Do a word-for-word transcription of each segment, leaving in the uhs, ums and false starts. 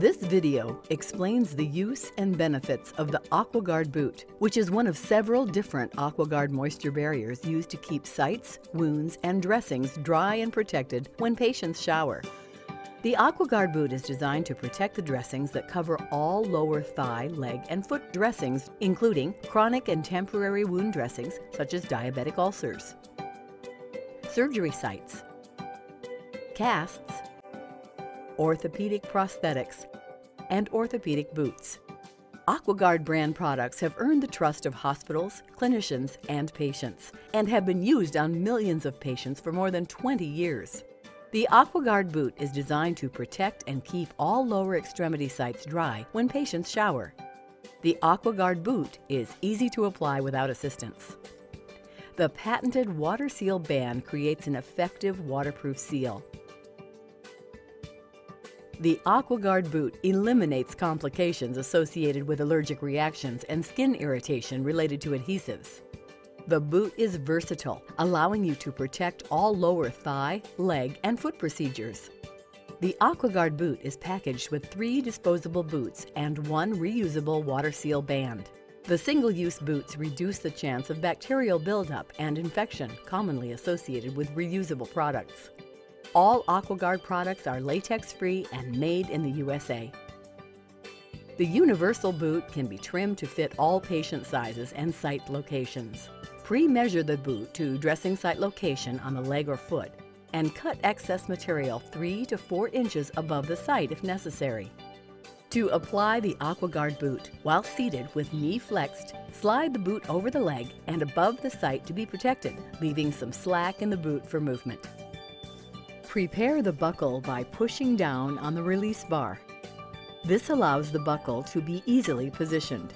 This video explains the use and benefits of the AquaGuard boot, which is one of several different AquaGuard moisture barriers used to keep sites, wounds, and dressings dry and protected when patients shower. The AquaGuard boot is designed to protect the dressings that cover all lower thigh, leg, and foot dressings, including chronic and temporary wound dressings such as diabetic ulcers, surgery sites, casts, orthopedic prosthetics, and orthopedic boots. AquaGuard brand products have earned the trust of hospitals, clinicians, and patients, and have been used on millions of patients for more than twenty years. The AquaGuard boot is designed to protect and keep all lower extremity sites dry when patients shower. The AquaGuard boot is easy to apply without assistance. The patented water seal band creates an effective waterproof seal. The AquaGuard boot eliminates complications associated with allergic reactions and skin irritation related to adhesives. The boot is versatile, allowing you to protect all lower thigh, leg, and foot procedures. The AquaGuard boot is packaged with three disposable boots and one reusable water seal band. The single-use boots reduce the chance of bacterial buildup and infection commonly associated with reusable products. All AquaGuard products are latex-free and made in the U S A. The universal boot can be trimmed to fit all patient sizes and site locations. Pre-measure the boot to dressing site location on the leg or foot, and cut excess material three to four inches above the site if necessary. To apply the AquaGuard boot, while seated with knee flexed, slide the boot over the leg and above the site to be protected, leaving some slack in the boot for movement. Prepare the buckle by pushing down on the release bar. This allows the buckle to be easily positioned.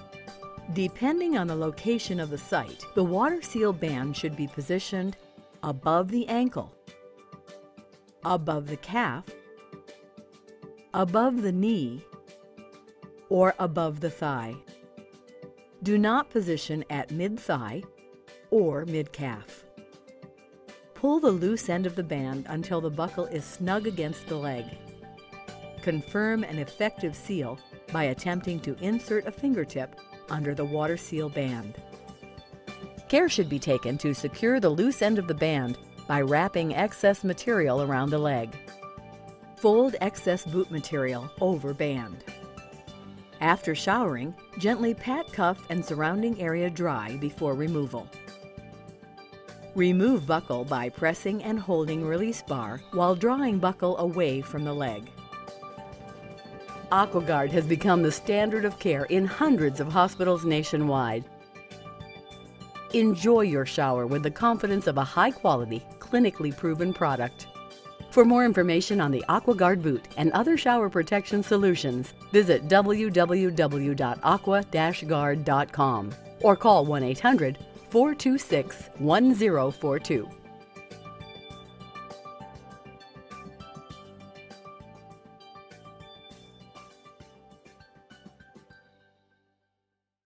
Depending on the location of the site, the water seal band should be positioned above the ankle, above the calf, above the knee, or above the thigh. Do not position at mid-thigh or mid-calf. Pull the loose end of the band until the buckle is snug against the leg. Confirm an effective seal by attempting to insert a fingertip under the water seal band. Care should be taken to secure the loose end of the band by wrapping excess material around the leg. Fold excess boot material over band. After showering, gently pat cuff and surrounding area dry before removal. Remove buckle by pressing and holding release bar while drawing buckle away from the leg. AquaGuard has become the standard of care in hundreds of hospitals nationwide. Enjoy your shower with the confidence of a high-quality, clinically proven product. For more information on the AquaGuard boot and other shower protection solutions, visit w w w dot aqua guard dot com or call one eight hundred four two six one zero four two.